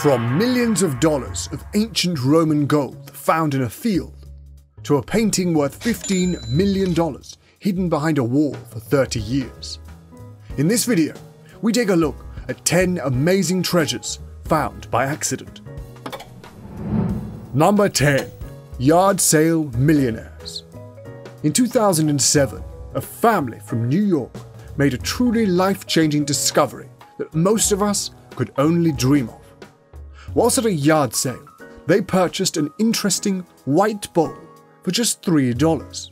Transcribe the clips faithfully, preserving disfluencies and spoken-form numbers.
From millions of dollars of ancient Roman gold found in a field, to a painting worth fifteen million dollars hidden behind a wall for thirty years. In this video, we take a look at ten amazing treasures found by accident. Number ten. Yard Sale Millionaires. In two thousand seven, a family from New York made a truly life-changing discovery that most of us could only dream of. Whilst at a yard sale, they purchased an interesting white bowl for just three dollars.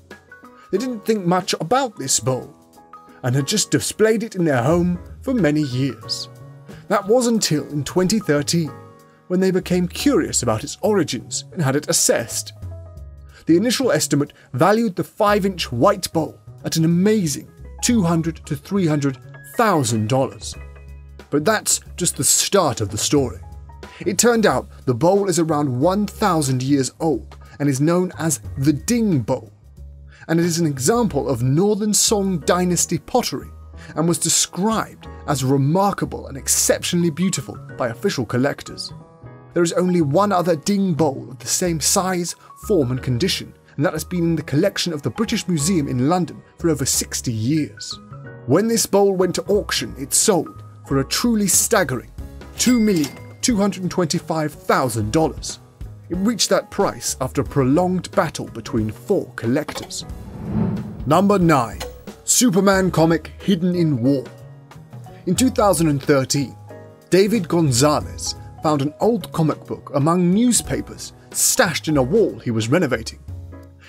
They didn't think much about this bowl and had just displayed it in their home for many years. That was until in twenty thirteen, when they became curious about its origins and had it assessed. The initial estimate valued the five inch white bowl at an amazing two hundred thousand to three hundred thousand dollars. But that's just the start of the story. It turned out the bowl is around one thousand years old and is known as the Ding Bowl, and it is an example of Northern Song Dynasty pottery and was described as remarkable and exceptionally beautiful by official collectors. There is only one other Ding Bowl of the same size, form and condition, and that has been in the collection of the British Museum in London for over sixty years. When this bowl went to auction, it sold for a truly staggering two million two hundred twenty-five thousand dollars. It reached that price after a prolonged battle between four collectors. Number nine. Superman comic hidden in wall. In two thousand thirteen, David Gonzalez found an old comic book among newspapers stashed in a wall he was renovating.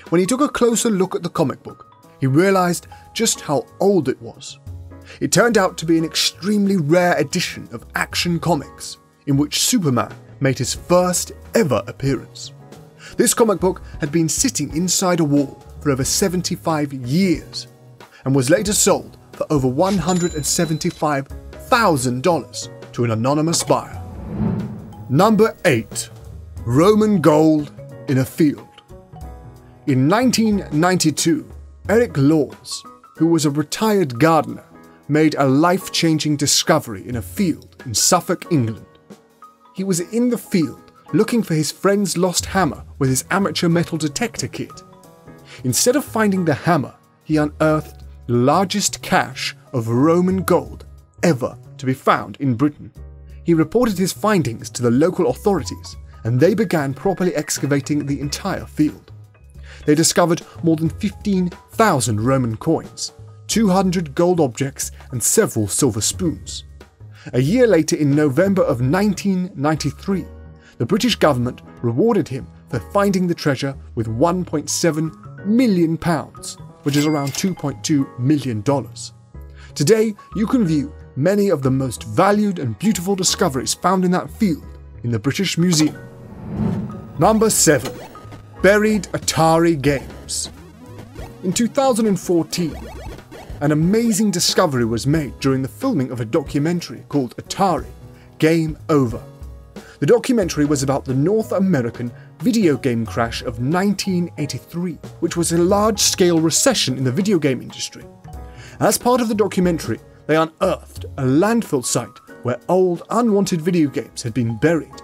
When he took a closer look at the comic book, he realized just how old it was. It turned out to be an extremely rare edition of Action Comics, in which Superman made his first ever appearance. This comic book had been sitting inside a wall for over seventy-five years and was later sold for over one hundred seventy-five thousand dollars to an anonymous buyer. Number eight. Roman gold in a field. In nineteen ninety-two, Eric Laws, who was a retired gardener, made a life-changing discovery in a field in Suffolk, England. He was in the field looking for his friend's lost hammer with his amateur metal detector kit. Instead of finding the hammer, he unearthed the largest cache of Roman gold ever to be found in Britain. He reported his findings to the local authorities, and they began properly excavating the entire field. They discovered more than fifteen thousand Roman coins, two hundred gold objects, and several silver spoons. A year later, in November of nineteen ninety-three, the British government rewarded him for finding the treasure with one point seven million pounds, which is around two point two million dollars. Today, you can view many of the most valued and beautiful discoveries found in that field in the British Museum. Number seven. Buried Atari Games. In two thousand fourteen, an amazing discovery was made during the filming of a documentary called Atari, Game Over. The documentary was about the North American video game crash of nineteen eighty-three, which was a large-scale recession in the video game industry. As part of the documentary, they unearthed a landfill site where old, unwanted video games had been buried.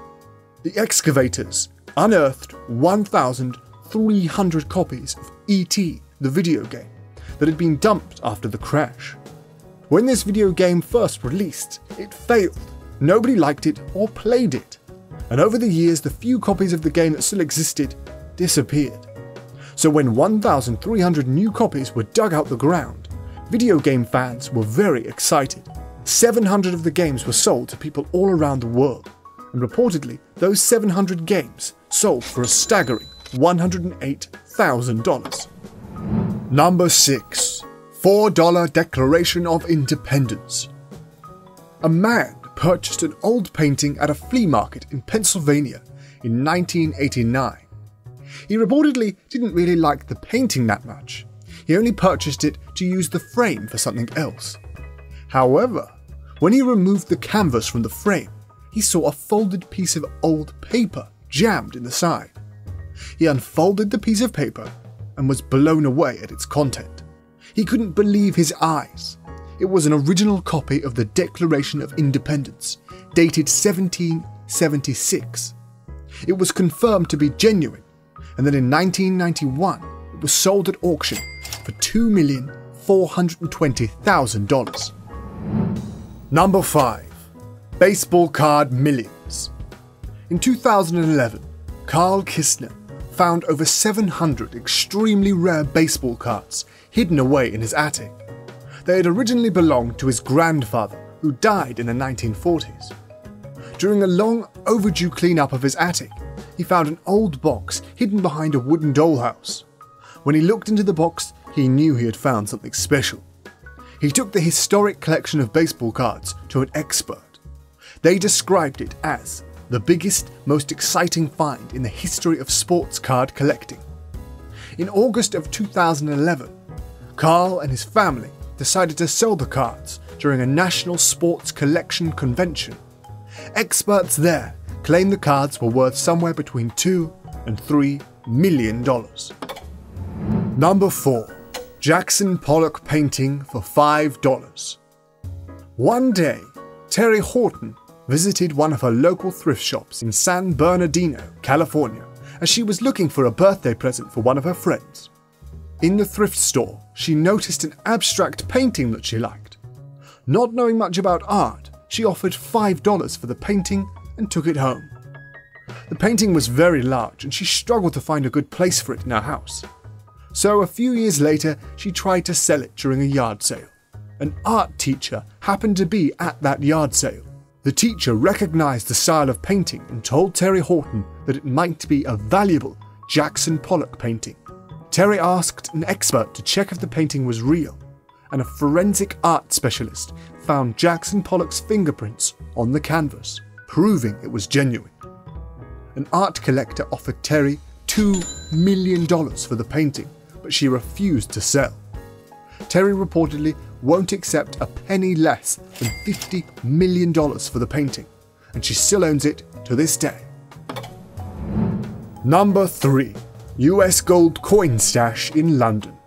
The excavators unearthed one thousand three hundred copies of E T, the video game, that had been dumped after the crash. When this video game first released, it failed. Nobody liked it or played it, and over the years the few copies of the game that still existed disappeared. So when one thousand three hundred new copies were dug out the ground, video game fans were very excited. seven hundred of the games were sold to people all around the world, and reportedly those seven hundred games sold for a staggering one hundred eight thousand dollars. Number six. four dollar Declaration of Independence. A man purchased an old painting at a flea market in Pennsylvania in nineteen eighty-nine. He reportedly didn't really like the painting that much. He only purchased it to use the frame for something else. However, when he removed the canvas from the frame, he saw a folded piece of old paper jammed in the side. He unfolded the piece of paper and was blown away at its content. He couldn't believe his eyes. It was an original copy of the Declaration of Independence, dated 17 nineteen seventy-six. It was confirmed to be genuine, and then in nineteen ninety-one it was sold at auction for two million four hundred twenty thousand dollars. Number five. Baseball Card Millions. In two thousand eleven, Carl Kissner found over seven hundred extremely rare baseball cards hidden away in his attic. They had originally belonged to his grandfather, who died in the nineteen forties. During a long overdue cleanup of his attic, he found an old box hidden behind a wooden dollhouse. When he looked into the box, he knew he had found something special. He took the historic collection of baseball cards to an expert. They described it as the biggest, most exciting find in the history of sports card collecting. In August of two thousand eleven, Carl and his family decided to sell the cards during a national sports collection convention. Experts there claimed the cards were worth somewhere between two and three million dollars. Number four. Jackson Pollock painting for five dollars. One day, Terry Horton visited one of her local thrift shops in San Bernardino, California, as she was looking for a birthday present for one of her friends. In the thrift store, she noticed an abstract painting that she liked. Not knowing much about art, she offered five dollars for the painting and took it home. The painting was very large and she struggled to find a good place for it in her house. So a few years later, she tried to sell it during a yard sale. An art teacher happened to be at that yard sale. The teacher recognized the style of painting and told Terry Horton that it might be a valuable Jackson Pollock painting. Terry asked an expert to check if the painting was real, and a forensic art specialist found Jackson Pollock's fingerprints on the canvas, proving it was genuine. An art collector offered Terry two million dollars for the painting, but she refused to sell. Terry reportedly won't accept a penny less than fifty million dollars for the painting, and she still owns it to this day. Number three. U S Gold Coin Stash in London.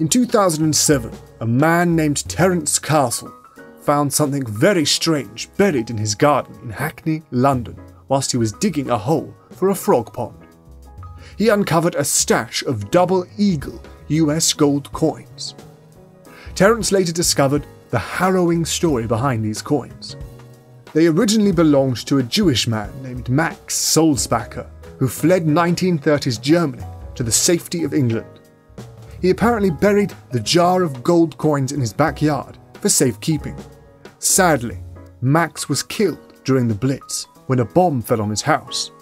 In two thousand seven, a man named Terence Castle found something very strange buried in his garden in Hackney, London, whilst he was digging a hole for a frog pond. He uncovered a stash of double eagle U S gold coins. Terence later discovered the harrowing story behind these coins. They originally belonged to a Jewish man named Max Solzbacher, who fled nineteen thirties Germany to the safety of England. He apparently buried the jar of gold coins in his backyard for safekeeping. Sadly, Max was killed during the Blitz when a bomb fell on his house,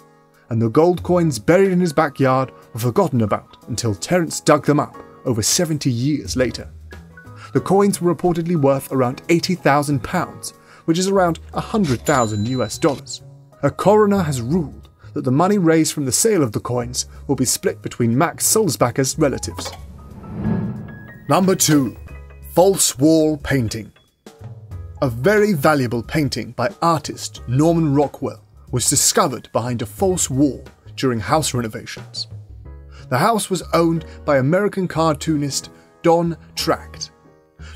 and the gold coins buried in his backyard were forgotten about until Terence dug them up over seventy years later. The coins were reportedly worth around eighty thousand pounds, which is around one hundred thousand US dollars. A coroner has ruled that the money raised from the sale of the coins will be split between Max Solzbacher's relatives. Number two. False Wall Painting. A very valuable painting by artist Norman Rockwell was discovered behind a false wall during house renovations. The house was owned by American cartoonist Don Trachte.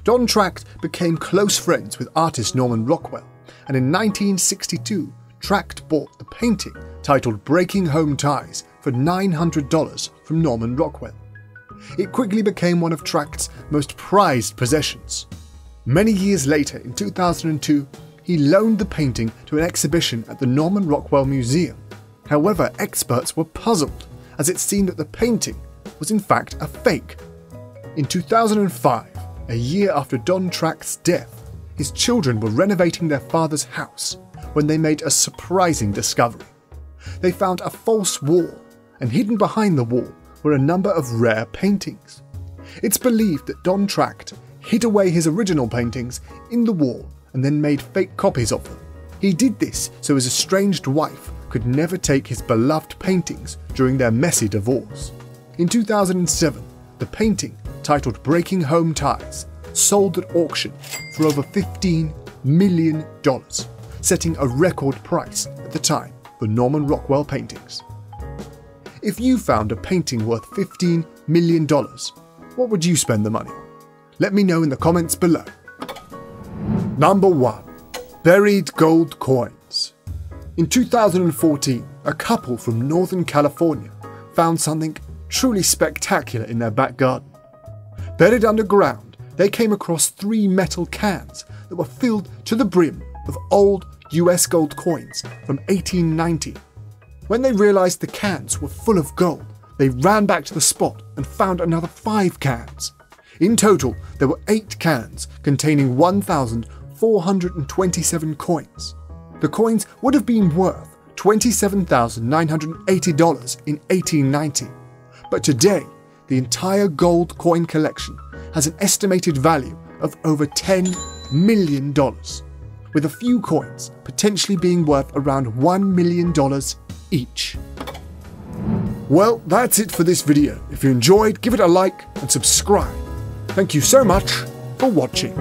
Don Trachte became close friends with artist Norman Rockwell, and in nineteen sixty-two, Trachte bought the painting titled Breaking Home Ties for nine hundred dollars from Norman Rockwell. It quickly became one of Trachte's most prized possessions. Many years later, in two thousand two, he loaned the painting to an exhibition at the Norman Rockwell Museum. However, experts were puzzled, as it seemed that the painting was in fact a fake. In two thousand five, a year after Don Trachte's death, his children were renovating their father's house when they made a surprising discovery. They found a false wall, and hidden behind the wall were a number of rare paintings. It's believed that Don Trachte hid away his original paintings in the wall and then made fake copies of them. He did this so his estranged wife could never take his beloved paintings during their messy divorce. In two thousand seven, the painting, titled Breaking Home Ties, sold at auction for over fifteen million dollars, setting a record price at the time for Norman Rockwell paintings. If you found a painting worth fifteen million dollars, what would you spend the money on? Let me know in the comments below. Number one. Buried Gold Coins. In two thousand fourteen, a couple from Northern California found something truly spectacular in their back garden. Buried underground, they came across three metal cans that were filled to the brim with old U S gold coins from eighteen ninety. When they realized the cans were full of gold, they ran back to the spot and found another five cans. In total, there were eight cans containing one thousand four hundred twenty-seven coins. The coins would have been worth twenty-seven thousand nine hundred eighty dollars in eighteen ninety, but today, the entire gold coin collection has an estimated value of over ten million dollars, with a few coins potentially being worth around one million dollars each. Well, that's it for this video. If you enjoyed, give it a like and subscribe. Thank you so much for watching.